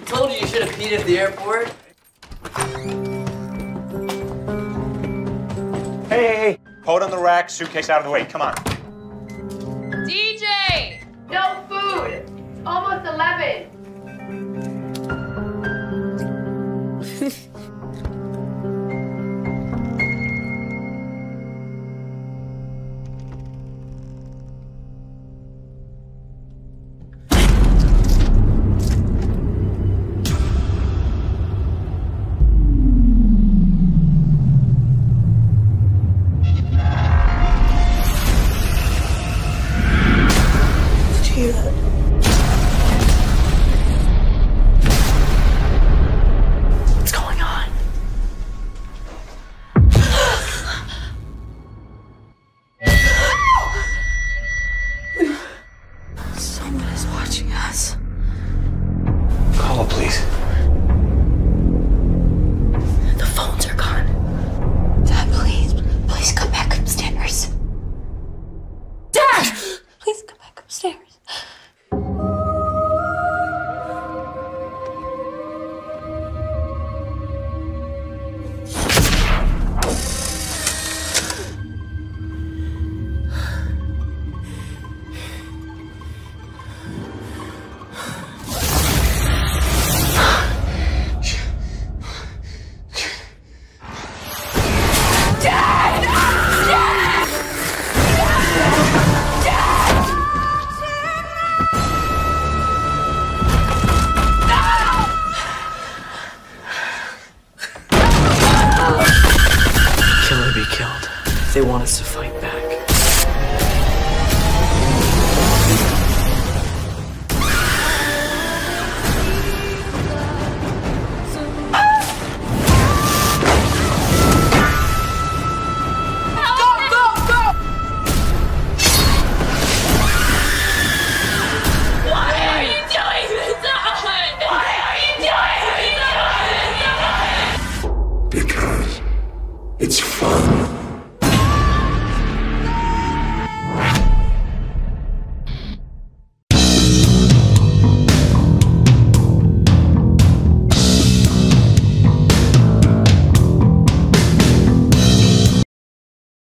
I told you you should have peed at the airport. Hey, hold on the rack, suitcase out of the way, come on. DJ! No food! It's almost 11. What's going on? Someone is watching us. Call, please. The phones are gone. Dad, please come back upstairs. Dad! Please come back upstairs. Killed. They want us to fight back. It's fun.